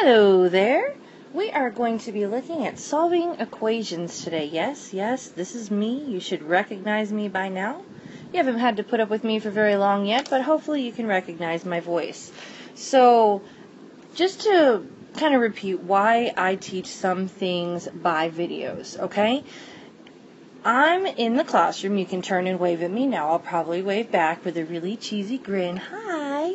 Hello there. We are going to be looking at solving equations today. Yes, this is me. You should recognize me by now. You haven't had to put up with me for very long yet, but hopefully you can recognize my voice. So, just to kind of repeat why I teach some things by videos, okay? I'm in the classroom. You can turn and wave at me now. I'll probably wave back with a really cheesy grin. Hi.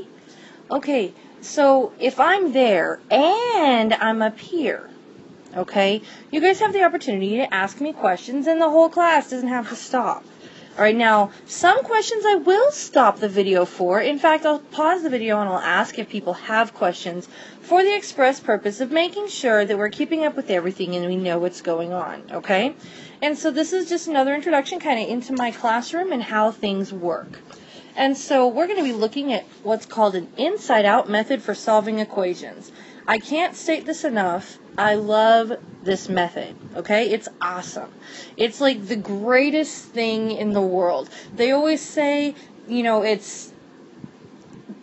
Okay. So if I'm there and I'm up here, okay, you guys have the opportunity to ask me questions and the whole class doesn't have to stop. All right, now, some questions I will stop the video for. In fact, I'll pause the video and I'll ask if people have questions for the express purpose of making sure that we're keeping up with everything and we know what's going on, okay? And so this is just another introduction kind of into my classroom and how things work. And so we're going to be looking at what's called an inside-out method for solving equations. I can't state this enough. I love this method, okay? It's awesome. It's like the greatest thing in the world. They always say, you know, it's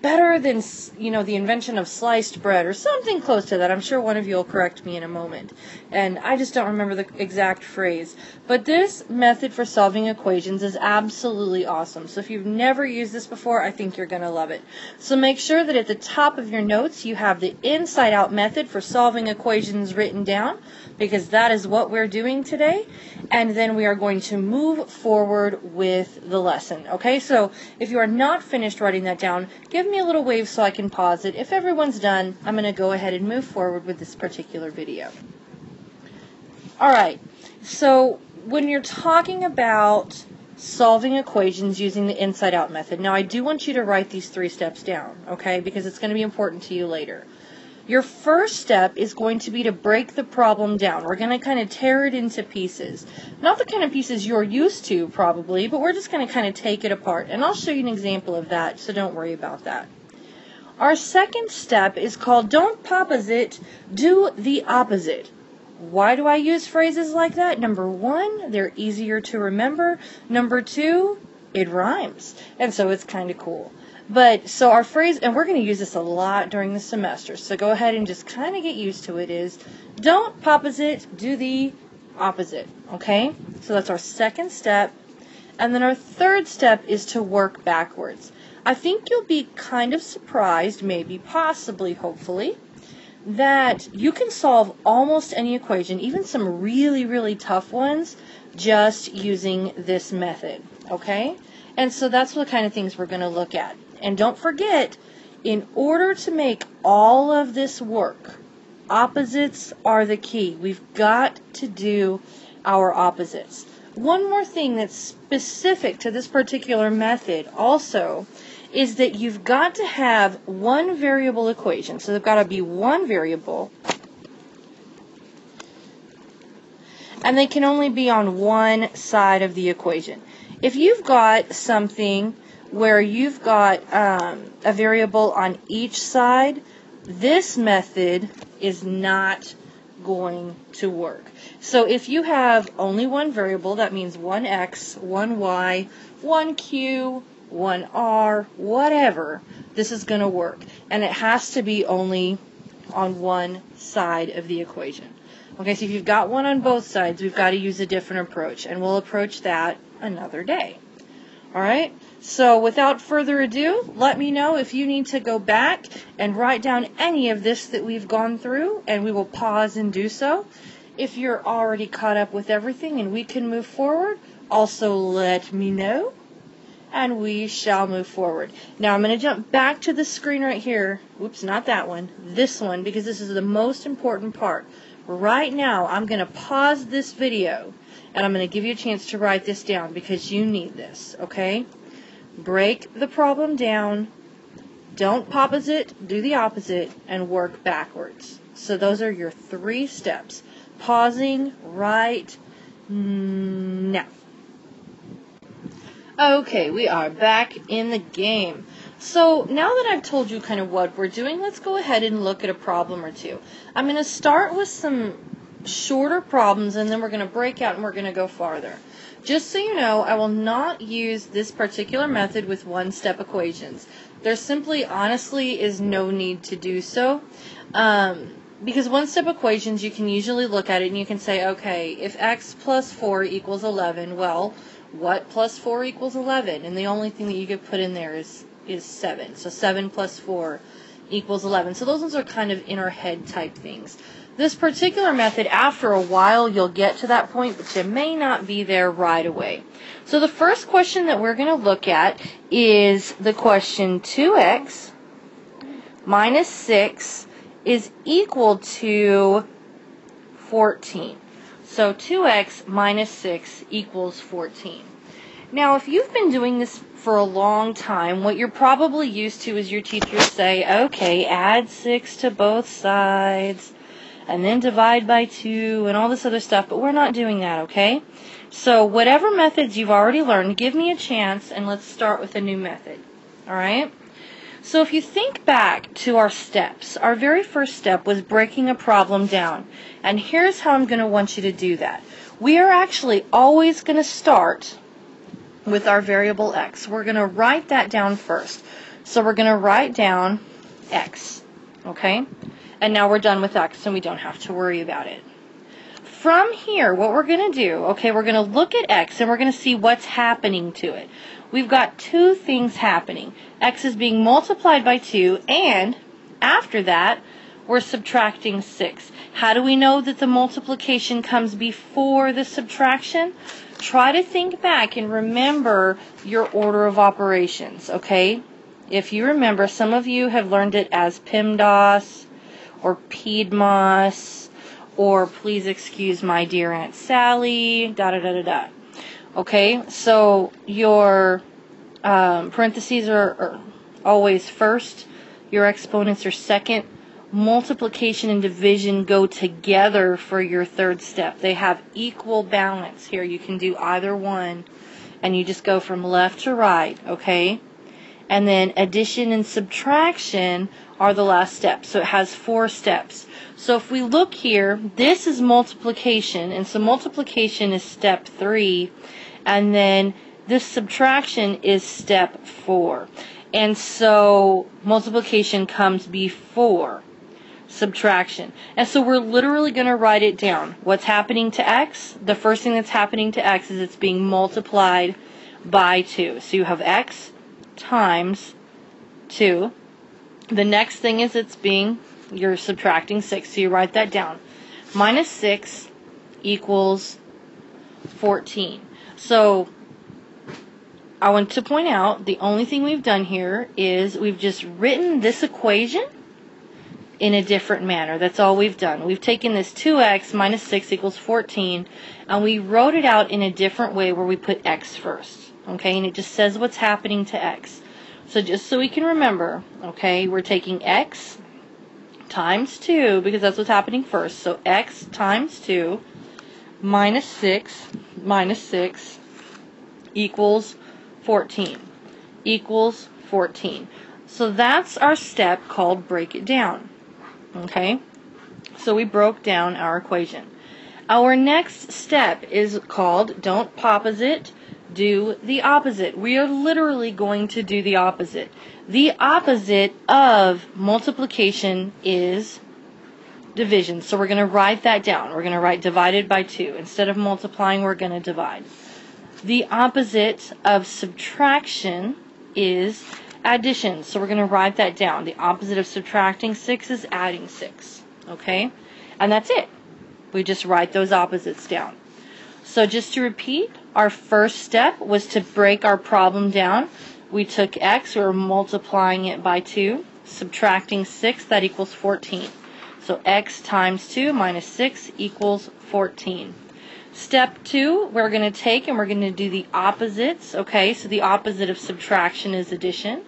better than, you know, the invention of sliced bread or something close to that. I'm sure one of you will correct me in a moment. And I just don't remember the exact phrase. But this method for solving equations is absolutely awesome. So if you've never used this before, I think you're going to love it. So make sure that at the top of your notes you have the inside-out method for solving equations written down, because that is what we're doing today. And then we are going to move forward with the lesson. Okay, so if you are not finished writing that down, give me a little wave so I can pause it. If everyone's done, I'm going to go ahead and move forward with this particular video. All right, so when you're talking about solving equations using the inside-out method, now I do want you to write these three steps down, okay, because it's going to be important to you later. Your first step is going to be to break the problem down. We're going to kind of tear it into pieces. Not the kind of pieces you're used to, probably, but we're just going to kind of take it apart. And I'll show you an example of that, so don't worry about that. Our second step is called don't popposite, do the opposite. Why do I use phrases like that? Number one, they're easier to remember. Number two, it rhymes. And so it's kind of cool. But, so our phrase, and we're going to use this a lot during the semester, so go ahead and just kind of get used to it, is don't popposite, do the opposite, okay? So that's our second step. And then our third step is to work backwards. I think you'll be kind of surprised, maybe, possibly, hopefully, that you can solve almost any equation, even some really, really tough ones, just using this method, okay? And so that's the kind of things we're going to look at. And don't forget, in order to make all of this work, opposites are the key. We've got to do our opposites. One more thing that's specific to this particular method also is that you've got to have one variable equation. So there's got to be one variable, and they can only be on one side of the equation. If you've got something where you've got a variable on each side, this method is not going to work. So if you have only one variable, that means one x, one y, one q, one r, whatever, this is going to work. And it has to be only on one side of the equation. Okay, so if you've got one on both sides, we've got to use a different approach, and we'll approach that another day. All right? So without further ado, let me know if you need to go back and write down any of this that we've gone through, and we will pause and do so. If you're already caught up with everything and we can move forward, also let me know, and we shall move forward. Now I'm going to jump back to the screen right here. Whoops, not that one. This one, because this is the most important part. Right now, I'm going to pause this video, and I'm going to give you a chance to write this down because you need this, okay? Break the problem down, don't popposite, do the opposite, and work backwards. So those are your three steps. Pausing right now. Okay, we are back in the game. So now that I've told you kind of what we're doing, let's go ahead and look at a problem or two. I'm going to start with some shorter problems, and then we're going to break out and we're going to go farther. Just so you know, I will not use this particular method with one-step equations. There simply, honestly, is no need to do so. Because one-step equations, you can usually look at it and you can say, okay, if x plus 4 equals 11, well, what plus 4 equals 11? And the only thing that you could put in there is 7. So 7 plus 4 equals 11. So those ones are kind of in our head type things. This particular method, after a while, you'll get to that point, but you may not be there right away. So the first question that we're going to look at is the question 2x minus 6 is equal to 14. So 2x minus 6 equals 14. Now, if you've been doing this for a long time, what you're probably used to is your teachers say, okay, add 6 to both sides, and then divide by 2, and all this other stuff, but we're not doing that, okay? So whatever methods you've already learned, give me a chance, and let's start with a new method, all right? So if you think back to our steps, our very first step was breaking a problem down. And here's how I'm going to want you to do that. We are actually always going to start with our variable x. We're going to write that down first. So we're going to write down x, okay? And now we're done with x and we don't have to worry about it. From here, what we're going to do, okay, we're going to look at x and we're going to see what's happening to it. We've got two things happening. X is being multiplied by 2, and after that, we're subtracting 6. How do we know that the multiplication comes before the subtraction? Try to think back and remember your order of operations, okay? If you remember, some of you have learned it as PEMDAS or PEDMAS or please excuse my dear Aunt Sally, da-da-da-da-da. Okay, so your parentheses are always first, your exponents are second. Multiplication and division go together for your third step. They have equal balance here. You can do either one, and you just go from left to right, okay? And then addition and subtraction are the last step. So it has four steps. So if we look here, this is multiplication, and so multiplication is step 3, and then this subtraction is step 4. And so multiplication comes before subtraction. And so we're literally going to write it down. What's happening to x? The first thing that's happening to x is it's being multiplied by 2. So you have x times 2. The next thing is you're subtracting 6, so you write that down. Minus 6 equals 14. So I want to point out the only thing we've done here is we've just written this equation in a different manner. That's all we've done. We've taken this 2x minus 6 equals 14, and we wrote it out in a different way where we put x first. Okay, and it just says what's happening to x. So just so we can remember, okay, we're taking x times 2 because that's what's happening first. So x times 2 minus 6 equals 14, equals 14. So that's our step called break it down, okay? So we broke down our equation. Our next step is called don't poposite. Do the opposite. We are literally going to do the opposite. The opposite of multiplication is division. So we're going to write that down. We're going to write divided by 2. Instead of multiplying, we're going to divide. The opposite of subtraction is addition. So we're going to write that down. The opposite of subtracting 6 is adding 6. Okay? And that's it. We just write those opposites down. So just to repeat, our first step was to break our problem down. We took x, we were multiplying it by 2, subtracting 6, that equals 14. So x times 2 minus 6 equals 14. Step 2, we're going to take and we're going to do the opposites, okay? So the opposite of subtraction is addition,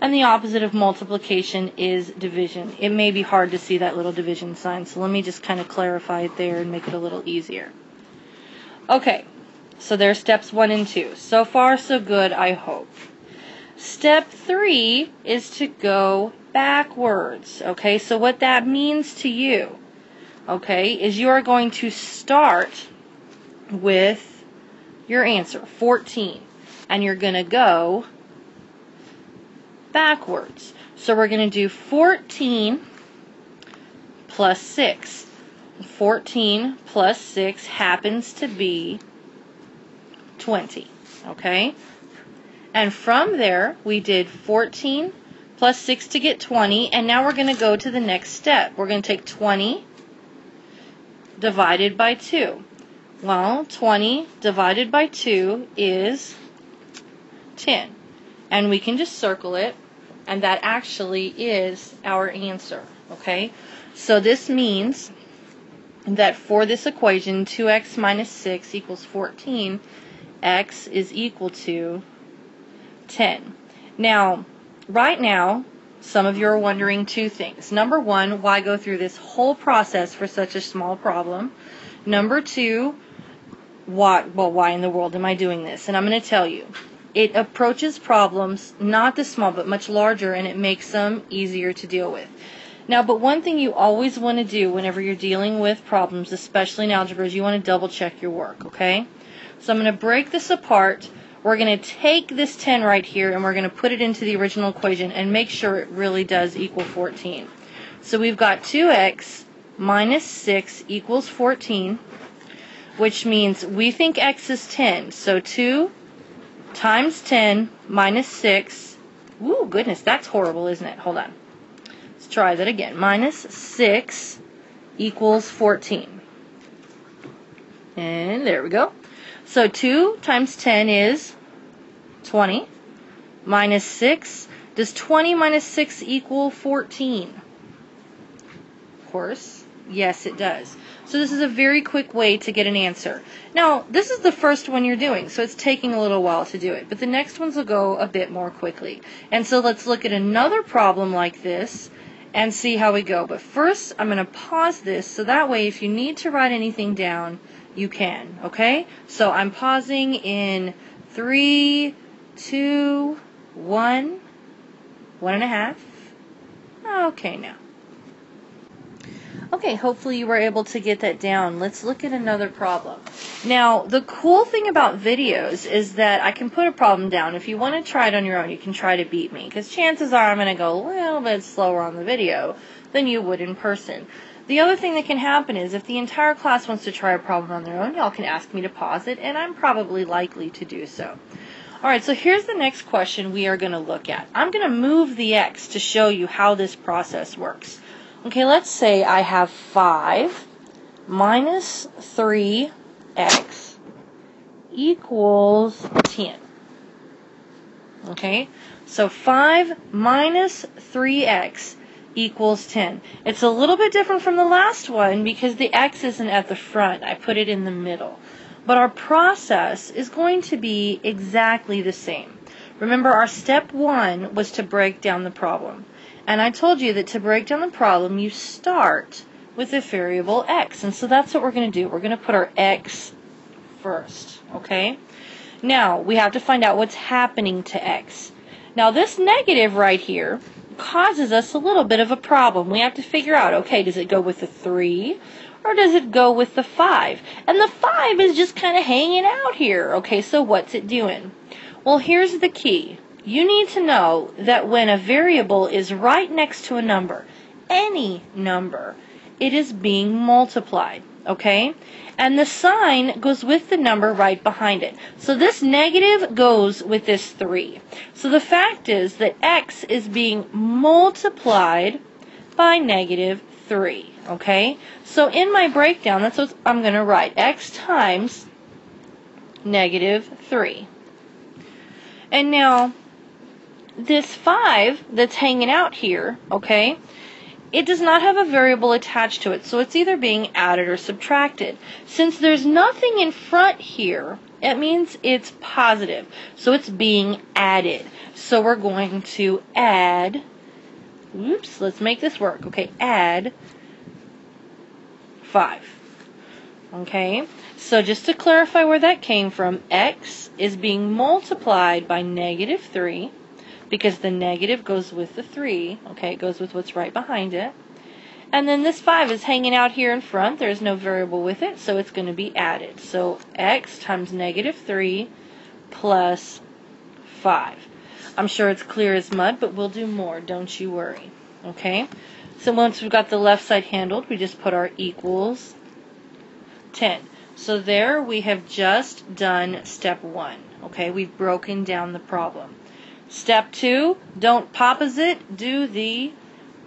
and the opposite of multiplication is division. It may be hard to see that little division sign, so let me just kind of clarify it there and make it a little easier. Okay, so there's steps 1 and 2. So far, so good, I hope. Step 3 is to go backwards, okay? So what that means to you, okay, is you are going to start with your answer, 14, and you're going to go backwards. So we're going to do 14 plus 6. 14 plus 6 happens to be 20, okay? And from there, we did 14 plus 6 to get 20, and now we're going to go to the next step. We're going to take 20 divided by 2. Well, 20 divided by 2 is 10. And we can just circle it, and that actually is our answer, okay? So this means that for this equation, 2x minus 6 equals 14, x is equal to 10. Now, right now, some of you are wondering two things. Number one, why go through this whole process for such a small problem? Number two, why in the world am I doing this? And I'm going to tell you. It approaches problems, not this small, but much larger, and it makes them easier to deal with. Now, but one thing you always want to do whenever you're dealing with problems, especially in algebra, is you want to double-check your work, okay? So I'm going to break this apart. We're going to take this 10 right here, and we're going to put it into the original equation and make sure it really does equal 14. So we've got 2x minus 6 equals 14, which means we think x is 10. So 2 times 10 minus 6. Ooh, goodness, that's horrible, isn't it? Hold on. Let's try that again. Minus 6 equals 14. And there we go. So 2 times 10 is 20 minus 6. Does 20 minus 6 equal 14? Of course. Yes, it does. So this is a very quick way to get an answer. Now, this is the first one you're doing, so it's taking a little while to do it. But the next ones will go a bit more quickly. And so let's look at another problem like this and see how we go. But first, I'm going to pause this, so that way if you need to write anything down, you can, okay? So I'm pausing in 3, 2, 1, 1.5. Okay, now. Okay, hopefully you were able to get that down. Let's look at another problem. Now, the cool thing about videos is that I can put a problem down. If you want to try it on your own, you can try to beat me, because chances are I'm going to go a little bit slower on the video than you would in person. The other thing that can happen is if the entire class wants to try a problem on their own, y'all can ask me to pause it, and I'm probably likely to do so. All right, so here's the next question we are going to look at. I'm going to move the x to show you how this process works. Okay, let's say I have 5 minus 3x equals 10. Okay, so 5 minus 3x equals 10. It's a little bit different from the last one because the x isn't at the front. I put it in the middle. But our process is going to be exactly the same. Remember, our step one was to break down the problem. And I told you that to break down the problem, you start with the variable x. And so that's what we're going to do. We're going to put our x first, okay? Now, we have to find out what's happening to x. Now, this negative right here causes us a little bit of a problem. We have to figure out, okay, does it go with the 3 or does it go with the 5? And the 5 is just kind of hanging out here, okay? So what's it doing? Well, here's the key. You need to know that when a variable is right next to a number, any number, it is being multiplied, okay? And the sign goes with the number right behind it. So this negative goes with this 3. So the fact is that x is being multiplied by negative 3, okay? So in my breakdown, that's what I'm going to write, x times negative 3. And now, this 5 that's hanging out here, okay, it does not have a variable attached to it, so it's either being added or subtracted. Since there's nothing in front here, it means it's positive, so it's being added. So we're going to add, oops, let's make this work, okay, add 5. Okay, so just to clarify where that came from, x is being multiplied by negative 3, because the negative goes with the 3, okay, it goes with what's right behind it. And then this 5 is hanging out here in front, there's no variable with it, so it's going to be added. So x times negative 3 plus 5. I'm sure it's clear as mud, but we'll do more, don't you worry. Okay, So once we've got the left side handled, we just put our equals 10. So there we have just done step 1. Okay, we've broken down the problem. Step 2, don't popposite, do the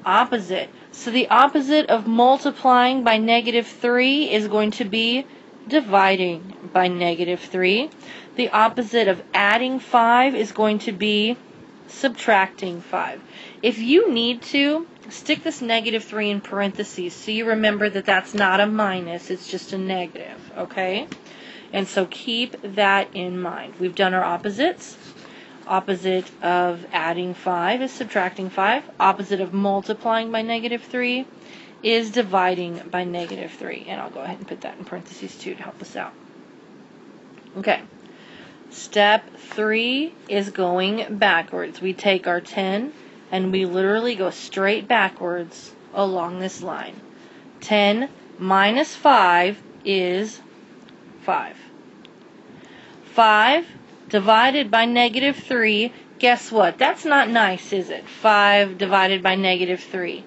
opposite. So the opposite of multiplying by negative 3 is going to be dividing by negative 3. The opposite of adding 5 is going to be subtracting 5. If you need to, stick this negative 3 in parentheses so you remember that that's not a minus, it's just a negative, okay? And so keep that in mind. We've done our opposites. Opposite of adding 5 is subtracting 5. Opposite of multiplying by negative 3 is dividing by negative 3. And I'll go ahead and put that in parentheses too to help us out. Okay. Step 3 is going backwards. We take our 10 and we literally go straight backwards along this line. 10 minus 5 is 5. 5 divided by negative 3, guess what? That's not nice, is it? 5 divided by negative 3.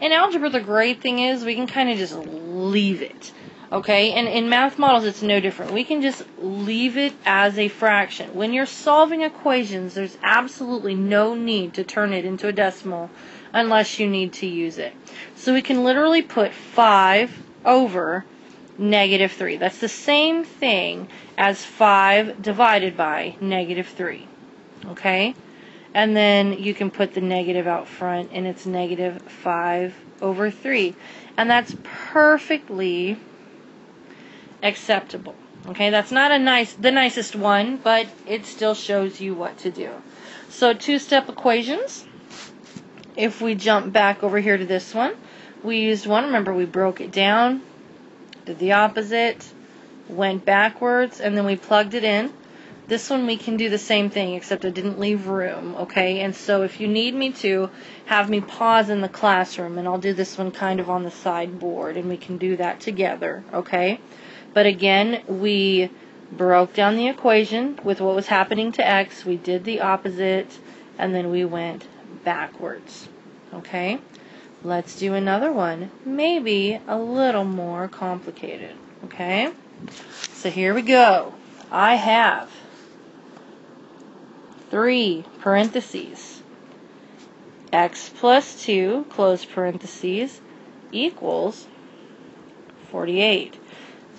In algebra, the great thing is we can kind of just leave it, okay? And in math models, it's no different. We can just leave it as a fraction. When you're solving equations, there's absolutely no need to turn it into a decimal unless you need to use it. So we can literally put 5 over negative 3. That's the same thing as 5 divided by negative 3. Okay? And then you can put the negative out front, and it's negative 5 over 3. And that's perfectly acceptable. Okay? That's not the nicest one, but it still shows you what to do. So two-step equations. If we jump back over here to this one, we used one. Remember, we broke it down. Did the opposite, went backwards, and then we plugged it in. This one we can do the same thing, except I didn't leave room, okay? And so if you need me to, have me pause in the classroom, and I'll do this one kind of on the sideboard, and we can do that together, okay? But again, we broke down the equation with what was happening to x, we did the opposite, and then we went backwards, okay? Let's do another one, maybe a little more complicated, okay? So here we go. I have 3 parentheses, x plus 2, close parentheses, equals 48.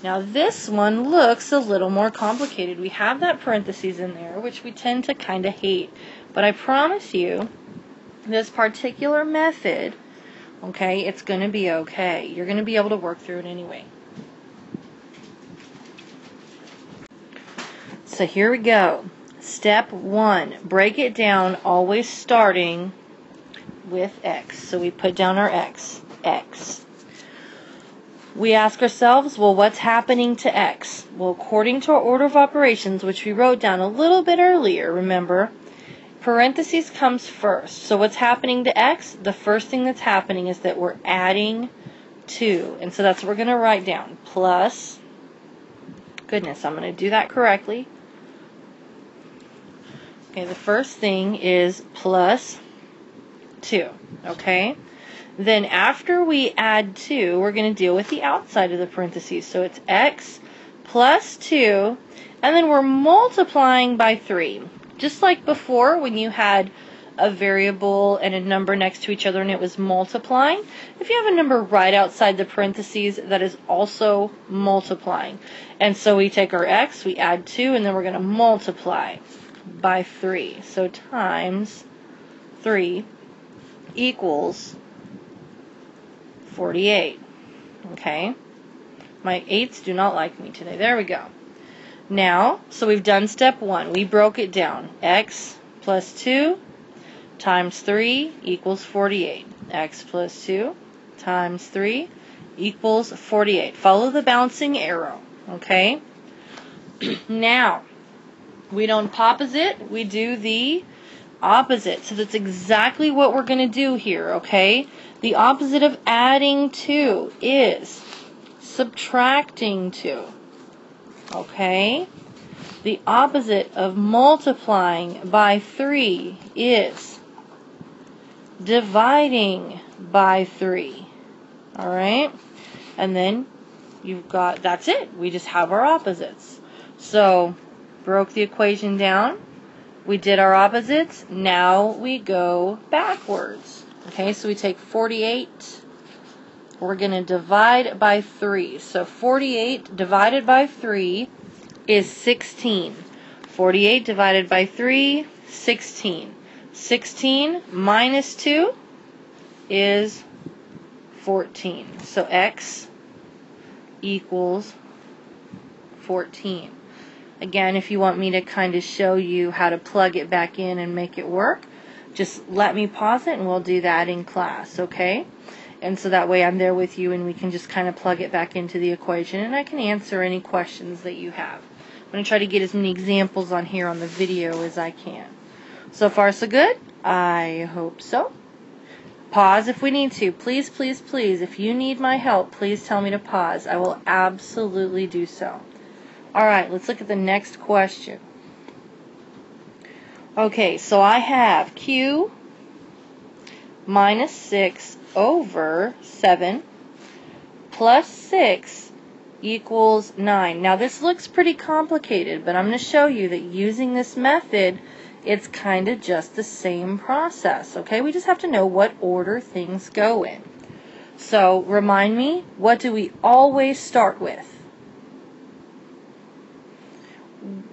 Now this one looks a little more complicated. We have that parentheses in there, which we tend to kind of hate. But I promise you, this particular method, okay, it's going to be okay. You're going to be able to work through it anyway. So here we go. Step 1, break it down, always starting with x. So we put down our x. We ask ourselves, well, what's happening to x? Well, according to our order of operations, which we wrote down a little bit earlier, remember, parentheses comes first. So what's happening to x? The first thing that's happening is that we're adding 2. And so that's what we're going to write down. Plus, goodness, I'm going to do that correctly. Okay, the first thing is plus 2. Okay? Then after we add 2, we're going to deal with the outside of the parentheses. So it's x plus 2, and then we're multiplying by 3. Just like before, when you had a variable and a number next to each other and it was multiplying, if you have a number right outside the parentheses, that is also multiplying. And so we take our x, we add 2, and then we're going to multiply by 3. So times 3 equals 48. Okay? My 8s do not like me today. There we go. Now, so we've done step 1. We broke it down. X plus 2 times 3 equals 48. X plus 2 times 3 equals 48. Follow the bouncing arrow, okay? Now, we don't popposite, we do the opposite. So that's exactly what we're going to do here, okay? The opposite of adding 2 is subtracting 2. Okay, the opposite of multiplying by 3 is dividing by 3. All right? And then you've got, that's it. We just have our opposites. So broke the equation down. We did our opposites. Now we go backwards. Okay, so we take 48. We're going to divide by 3. So 48 divided by 3 is 16. 48 divided by 3, 16. 16 minus 2 is 14. So x equals 14. Again, if you want me to kind of show you how to plug it back in and make it work, just let me pause it and we'll do that in class, okay? And so that way I'm there with you and we can just kind of plug it back into the equation and I can answer any questions that you have. I'm going to try to get as many examples on here on the video as I can. So far so good? I hope so. Pause if we need to. Please, please, please, if you need my help, please tell me to pause. I will absolutely do so. Alright, let's look at the next question. Okay, so I have Q minus 6 over 7 plus 6 equals 9. Now this looks pretty complicated, but I'm going to show you that using this method, it's kind of just the same process. Okay, we just have to know what order things go in. So remind me, what do we always start with?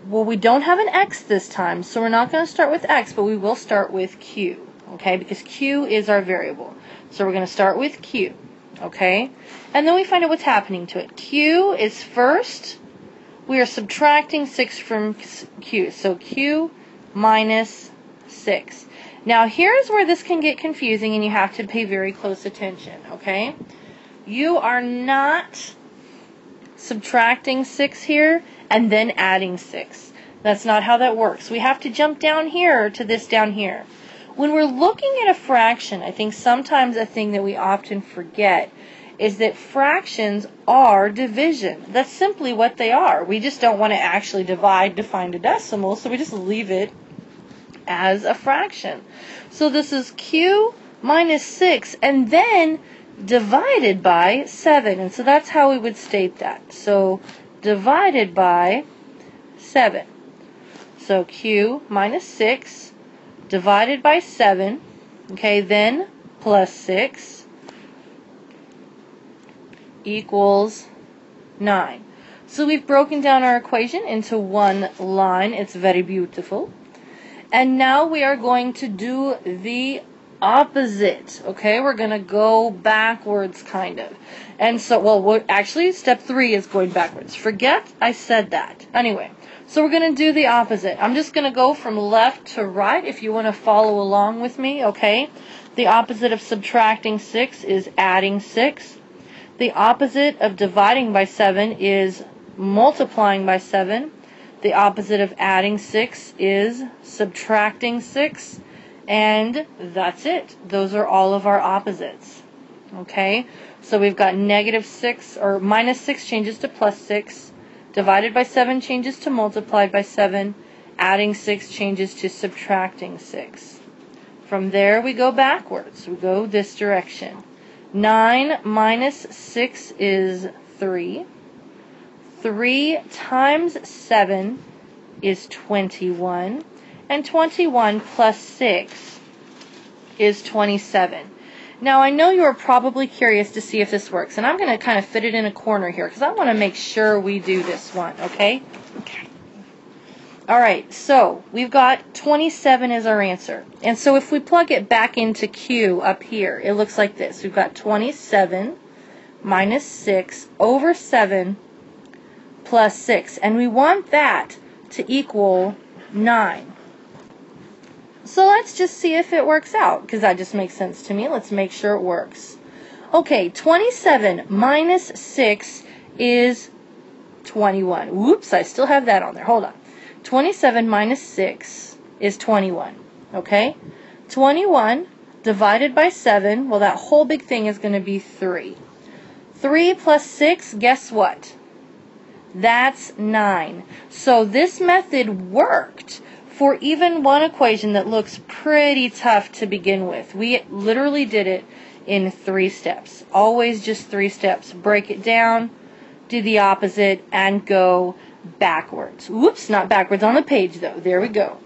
Well, we don't have an X this time, so we're not going to start with X, but we will start with Q, okay, because Q is our variable. So we're going to start with Q, okay, and then we find out what's happening to it. Q is first. We are subtracting 6 from Q, so Q minus 6. Now, here's where this can get confusing, and you have to pay very close attention, okay? You are not subtracting 6 here and then adding 6. That's not how that works. We have to jump down here to this down here. When we're looking at a fraction, I think sometimes a thing that we often forget is that fractions are division. That's simply what they are. We just don't want to actually divide to find a decimal, so we just leave it as a fraction. So this is Q minus 6 and then divided by 7. And so that's how we would state that. So divided by 7. So Q minus 6 divided by 7, okay, then plus 6 equals 9. So we've broken down our equation into one line. It's very beautiful. And now we are going to do the opposite, okay? We're going to go backwards, kind of. And so, well, actually, step 3 is going backwards. Forget I said that. Anyway, so we're going to do the opposite. I'm just going to go from left to right if you want to follow along with me, okay? The opposite of subtracting 6 is adding 6. The opposite of dividing by 7 is multiplying by 7. The opposite of adding 6 is subtracting 6. And that's it. Those are all of our opposites. Okay? So we've got negative 6, or minus 6 changes to plus 6. Divided by 7 changes to multiplied by 7. Adding 6 changes to subtracting 6. From there we go backwards. We go this direction. 9 minus 6 is 3. 3 times 7 is 21. And 21 plus 6 is 27. Now, I know you're probably curious to see if this works, and I'm going to kind of fit it in a corner here because I want to make sure we do this one, okay? Okay. All right, so we've got 27 as our answer. And so if we plug it back into Q up here, it looks like this. We've got 27 minus 6 over 7 plus 6. And we want that to equal 9. So let's just see if it works out, because that just makes sense to me. Let's make sure it works. Okay, 27 minus 6 is 21. Whoops, I still have that on there. Hold on. 27 minus 6 is 21, okay? 21 divided by 7, well, that whole big thing is going to be 3. 3 plus 6, guess what? That's 9. So this method worked for even one equation that looks pretty tough to begin with. We literally did it in 3 steps. Always just 3 steps. Break it down, do the opposite, and go backwards. Whoops, not backwards on the page though. There we go.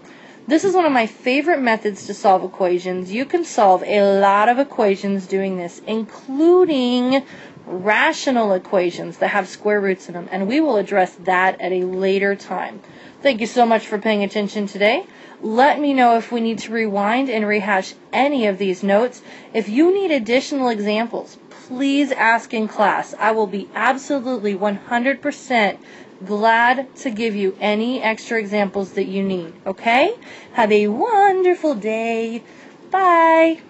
This is one of my favorite methods to solve equations. You can solve a lot of equations doing this, including rational equations that have square roots in them, and we will address that at a later time. Thank you so much for paying attention today. Let me know if we need to rewind and rehash any of these notes. If you need additional examples, please ask in class. I will be absolutely 100% glad to give you any extra examples that you need, okay? Have a wonderful day. Bye.